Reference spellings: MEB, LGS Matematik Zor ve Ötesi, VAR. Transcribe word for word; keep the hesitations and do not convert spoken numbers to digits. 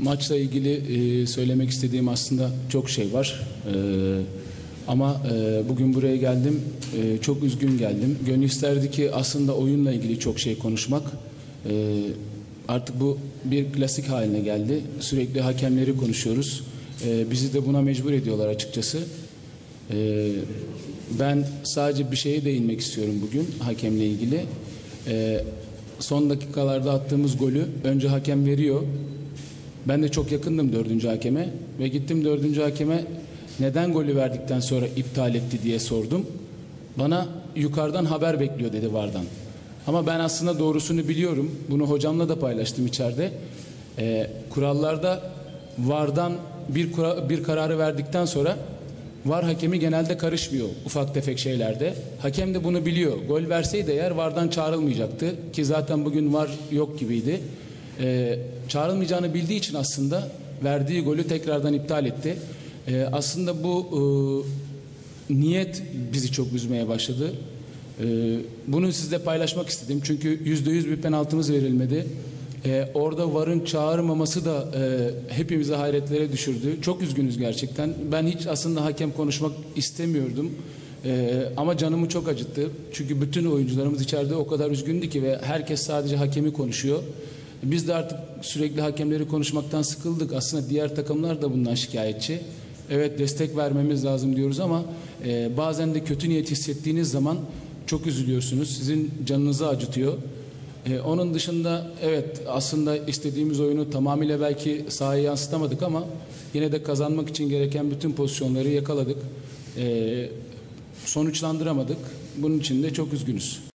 Maçla ilgili söylemek istediğim aslında çok şey var. Ama bugün buraya geldim, çok üzgün geldim. Gönül isterdi ki aslında oyunla ilgili çok şey konuşmak. Artık bu bir klasik haline geldi. Sürekli hakemleri konuşuyoruz. Bizi de buna mecbur ediyorlar açıkçası. Ben sadece bir şeye değinmek istiyorum bugün hakemle ilgili. Son dakikalarda attığımız golü önce hakem veriyor. Ben de çok yakındım dördüncü hakeme ve gittim dördüncü hakeme neden golü verdikten sonra iptal etti diye sordum. Bana yukarıdan haber bekliyor dedi VAR'dan. Ama ben aslında doğrusunu biliyorum. Bunu hocamla da paylaştım içeride. Ee, kurallarda VAR'dan bir, kura, bir kararı verdikten sonra VAR hakemi genelde karışmıyor ufak tefek şeylerde. Hakem de bunu biliyor. Gol verseydi eğer VAR'dan çağrılmayacaktı ki zaten bugün VAR yok gibiydi. Ee, çağrılmayacağını bildiği için aslında verdiği golü tekrardan iptal etti. Ee, aslında bu e, niyet bizi çok üzmeye başladı. Ee, bunu sizle paylaşmak istedim. Çünkü yüzde yüz bir penaltımız verilmedi. Ee, orada VAR'ın çağırmaması da e, hepimizi hayretlere düşürdü. Çok üzgünüz gerçekten. Ben hiç aslında hakem konuşmak istemiyordum. Ee, ama canımı çok acıttı. Çünkü bütün oyuncularımız içeride o kadar üzgündü ki ve herkes sadece hakemi konuşuyor. Biz de artık sürekli hakemleri konuşmaktan sıkıldık. Aslında diğer takımlar da bundan şikayetçi. Evet, destek vermemiz lazım diyoruz ama e, bazen de kötü niyet hissettiğiniz zaman çok üzülüyorsunuz. Sizin canınızı acıtıyor. E, onun dışında evet, aslında istediğimiz oyunu tamamıyla belki sahaya yansıtamadık ama yine de kazanmak için gereken bütün pozisyonları yakaladık. E, sonuçlandıramadık. Bunun için de çok üzgünüz.